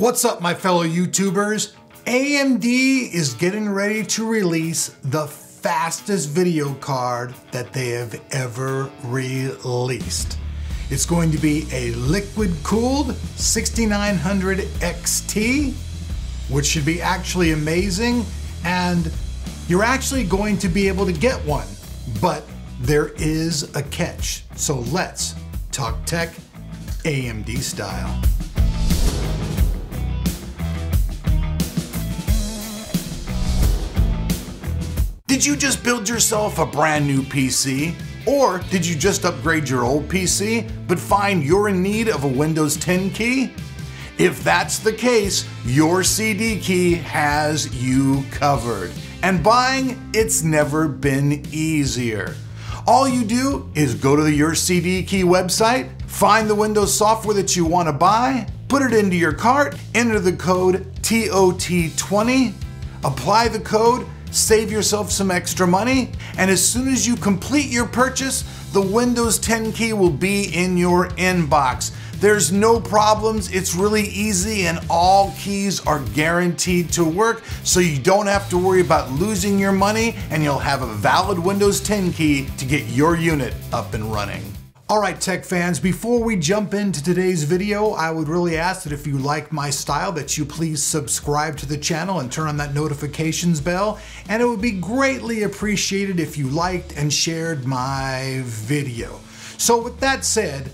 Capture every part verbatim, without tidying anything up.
What's up, my fellow YouTubers? A M D is getting ready to release the fastest video card that they have ever released. It's going to be a liquid-cooled sixty-nine hundred X T, which should be actually amazing, and you're actually going to be able to get one, but there is a catch. So let's talk tech A M D style. Did you just build yourself a brand new P C? Or did you just upgrade your old P C, but find you're in need of a Windows ten key? If that's the case, your C D key has you covered. And buying, it's never been easier. All you do is go to the Your C D Key website, find the Windows software that you want to buy, put it into your cart, enter the code T O T twenty, apply the code, save yourself some extra money, and as soon as you complete your purchase, the Windows ten key will be in your inbox. There's no problems, it's really easy, and all keys are guaranteed to work, so you don't have to worry about losing your money, and you'll have a valid Windows ten key to get your unit up and running. All right, tech fans, before we jump into today's video, I would really ask that if you like my style, that you please subscribe to the channel and turn on that notifications bell. And it would be greatly appreciated if you liked and shared my video. So with that said,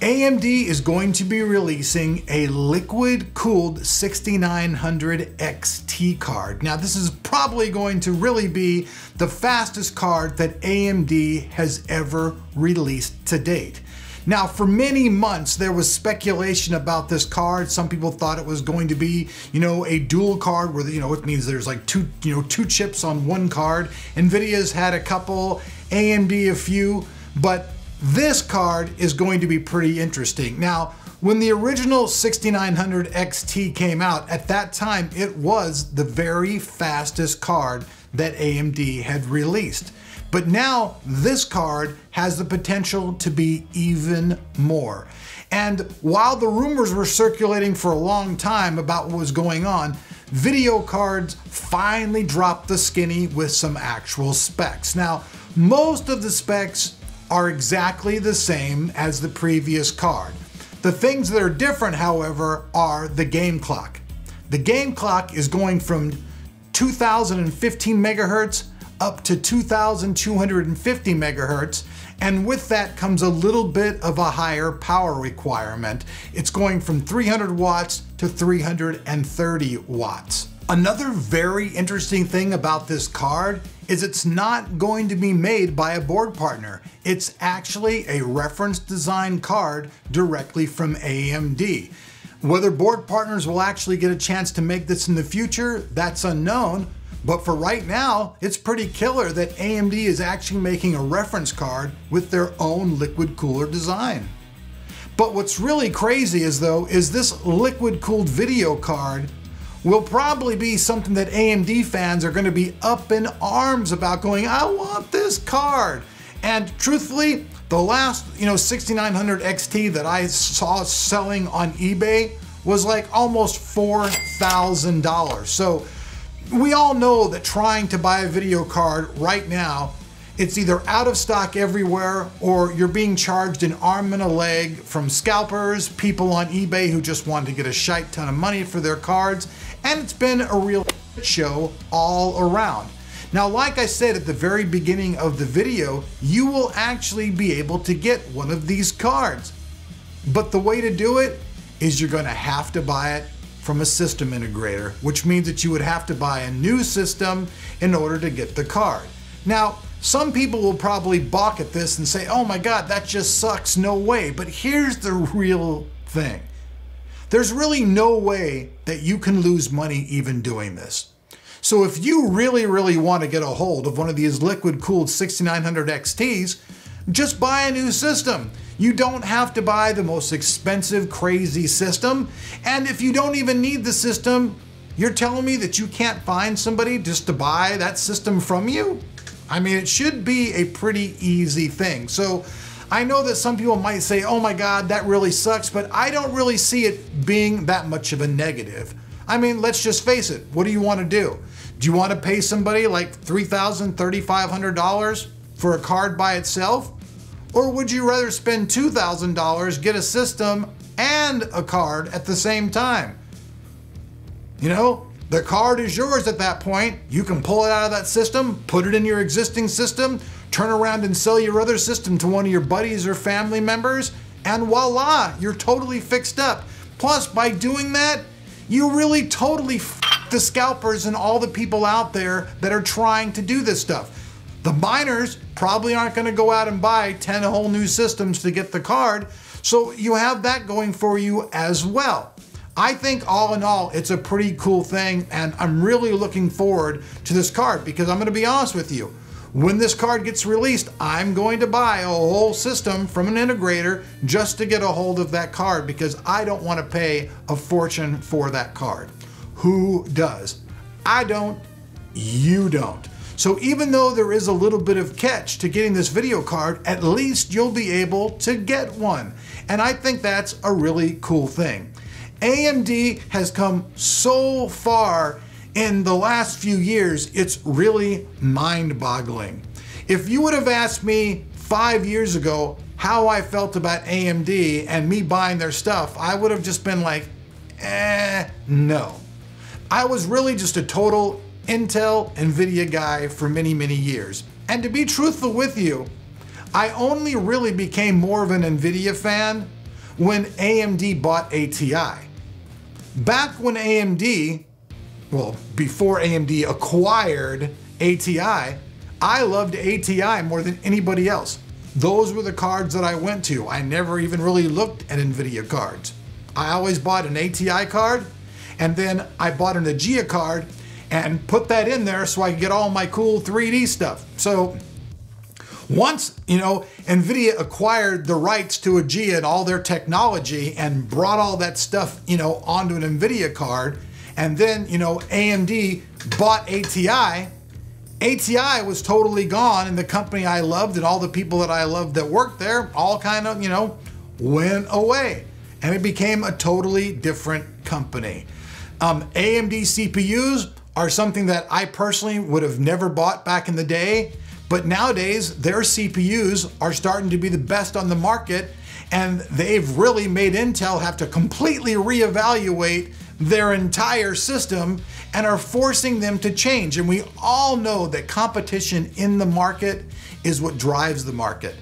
A M D is going to be releasing a liquid-cooled sixty-nine hundred X T card. Now, this is probably going to really be the fastest card that A M D has ever released to date. Now, for many months, there was speculation about this card. Some people thought it was going to be, you know, a dual card where, you know, it means there's like two, you know, two chips on one card. NVIDIA's had a couple, A M D a few, but this card is going to be pretty interesting. Now, when the original sixty-nine hundred X T came out, at that time, it was the very fastest card that A M D had released. But now this card has the potential to be even more. And while the rumors were circulating for a long time about what was going on, video cards finally dropped the skinny with some actual specs. Now, most of the specs are exactly the same as the previous card. The things that are different, however, are the game clock. The game clock is going from two thousand fifteen megahertz up to two thousand two hundred fifty megahertz, and with that comes a little bit of a higher power requirement. It's going from three hundred watts to three hundred thirty watts. Another very interesting thing about this card is it's not going to be made by a board partner. It's actually a reference design card directly from A M D. Whether board partners will actually get a chance to make this in the future, that's unknown. But for right now, it's pretty killer that A M D is actually making a reference card with their own liquid cooler design. But what's really crazy is though, is this liquid cooled video card will probably be something that A M D fans are going to be up in arms about, going, I want this card. And truthfully, the last, you know, sixty-nine hundred X T that I saw selling on eBay was like almost four thousand dollars. So we all know that trying to buy a video card right now, it's either out of stock everywhere or you're being charged an arm and a leg from scalpers, people on eBay who just wanted to get a shite ton of money for their cards, and it's been a real show all around. Now, like I said at the very beginning of the video, you will actually be able to get one of these cards. But the way to do it is you're going to have to buy it from a system integrator, which means that you would have to buy a new system in order to get the card. Now, some people will probably balk at this and say, oh my God, that just sucks, no way. But here's the real thing. There's really no way that you can lose money even doing this. So if you really, really want to get a hold of one of these liquid-cooled sixty-nine hundred X Ts, just buy a new system. You don't have to buy the most expensive, crazy system. And if you don't even need the system, you're telling me that you can't find somebody just to buy that system from you? I mean, it should be a pretty easy thing. So I know that some people might say, oh my God, that really sucks, but I don't really see it being that much of a negative. I mean, let's just face it. What do you want to do? Do you want to pay somebody like three thousand dollars, thirty-five hundred dollars for a card by itself? Or would you rather spend two thousand dollars, get a system and a card at the same time? You know, the card is yours at that point. You can pull it out of that system, put it in your existing system, turn around and sell your other system to one of your buddies or family members, and voila, you're totally fixed up. Plus, by doing that, you really totally f*** the scalpers and all the people out there that are trying to do this stuff. The miners probably aren't going to go out and buy ten whole new systems to get the card, so you have that going for you as well. I think all in all, it's a pretty cool thing, and I'm really looking forward to this card because I'm going to be honest with you. When this card gets released, I'm going to buy a whole system from an integrator just to get a hold of that card because I don't want to pay a fortune for that card. Who does? I don't. You don't. So even though there is a little bit of catch to getting this video card, at least you'll be able to get one. And I think that's a really cool thing. A M D has come so far in the last few years, it's really mind-boggling. If you would have asked me five years ago how I felt about A M D and me buying their stuff, I would have just been like, eh, no. I was really just a total Intel, NVIDIA guy for many, many years. And to be truthful with you, I only really became more of an NVIDIA fan when A M D bought A T I. Back when A M D, well, before A M D acquired A T I, I loved A T I more than anybody else. Those were the cards that I went to. I never even really looked at NVIDIA cards. I always bought an A T I card, and then I bought an AGEIA card and put that in there so I could get all my cool three D stuff. So once, you know, NVIDIA acquired the rights to AGEIA and all their technology and brought all that stuff, you know, onto an NVIDIA card, and then, you know, A M D bought A T I. A T I was totally gone, and the company I loved and all the people that I loved that worked there all kind of, you know, went away. And it became a totally different company. Um, A M D C P Us are something that I personally would have never bought back in the day, but nowadays their C P Us are starting to be the best on the market, and they've really made Intel have to completely reevaluate their entire system and are forcing them to change. And we all know that competition in the market is what drives the market.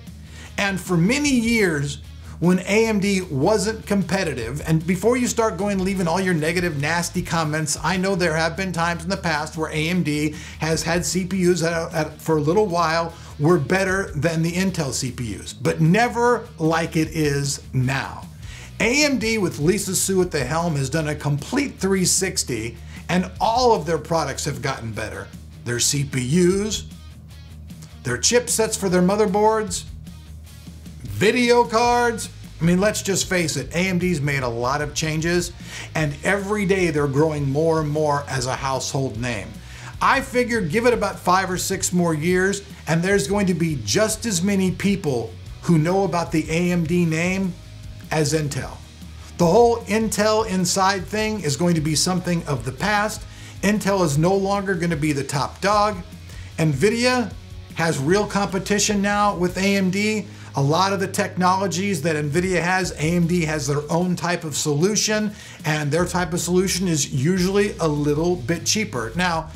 And for many years, when A M D wasn't competitive, and before you start going leaving all your negative, nasty comments, I know there have been times in the past where A M D has had C P Us at, at, for a little while were better than the Intel C P Us, but never like it is now. A M D with Lisa Su at the helm has done a complete three sixty, and all of their products have gotten better. Their C P Us, their chipsets for their motherboards, video cards. I mean, let's just face it, A M D's made a lot of changes, and every day they're growing more and more as a household name. I figure give it about five or six more years, and there's going to be just as many people who know about the A M D name as Intel. The whole Intel inside thing is going to be something of the past. Intel is no longer going to be the top dog. NVIDIA has real competition now with A M D. A lot of the technologies that NVIDIA has, A M D has their own type of solution, and their type of solution is usually a little bit cheaper. Now,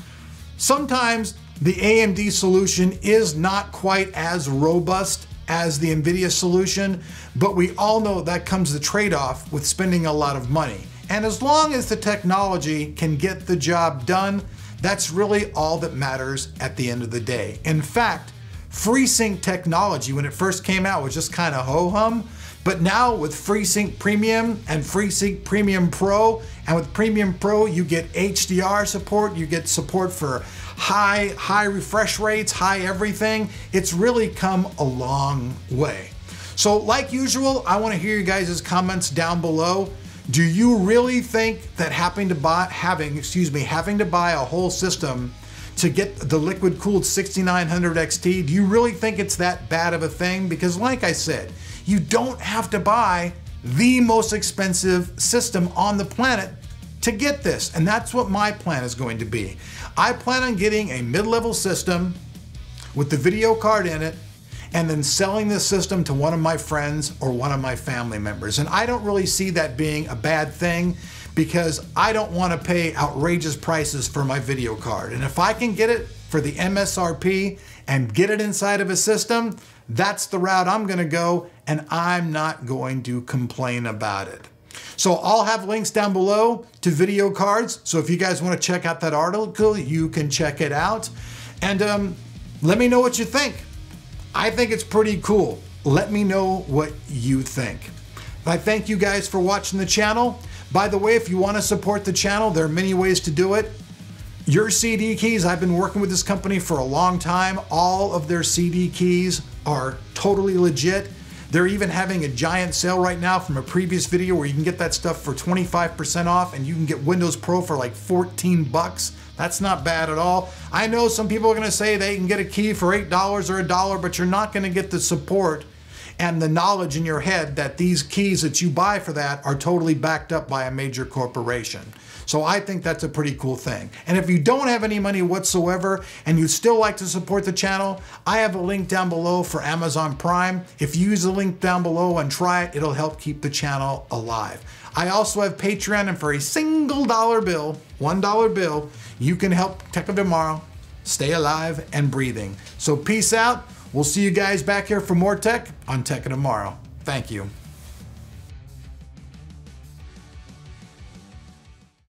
sometimes the A M D solution is not quite as robust as the NVIDIA solution, but we all know that comes the trade-off with spending a lot of money. And as long as the technology can get the job done, that's really all that matters at the end of the day. In fact, FreeSync technology, when it first came out, was just kind of ho-hum, but now with FreeSync Premium and FreeSync Premium Pro, and with Premium Pro you get H D R support, you get support for high high refresh rates, high everything. It's really come a long way. So like usual, I want to hear you guys' comments down below. Do you really think that having to buy having excuse me having to buy a whole system to get the liquid-cooled sixty-nine hundred X T, do you really think it's that bad of a thing? Because like I said, you don't have to buy the most expensive system on the planet to get this. And that's what my plan is going to be. I plan on getting a mid-level system with the video card in it, and then selling this system to one of my friends or one of my family members. And I don't really see that being a bad thing, because I don't want to pay outrageous prices for my video card. And if I can get it for the M S R P and get it inside of a system, that's the route I'm going to go, and I'm not going to complain about it. So I'll have links down below to video cards. So if you guys want to check out that article, you can check it out. And um, let me know what you think. I think it's pretty cool. Let me know what you think. I thank you guys for watching the channel. By the way, if you want to support the channel, there are many ways to do it. Your C D Keys, I've been working with this company for a long time. All of their C D keys are totally legit. They're even having a giant sale right now from a previous video where you can get that stuff for twenty-five percent off, and you can get Windows Pro for like fourteen bucks. That's not bad at all. I know some people are going to say they can get a key for eight dollars or a dollar, but you're not going to get the support and the knowledge in your head that these keys that you buy for that are totally backed up by a major corporation. So I think that's a pretty cool thing. And if you don't have any money whatsoever and you still like to support the channel, I have a link down below for Amazon Prime. If you use the link down below and try it, it'll help keep the channel alive. I also have Patreon, and for a single dollar bill, one dollar bill, you can help Tech of Tomorrow stay alive and breathing. So peace out. We'll see you guys back here for more tech on Tech of Tomorrow. Thank you.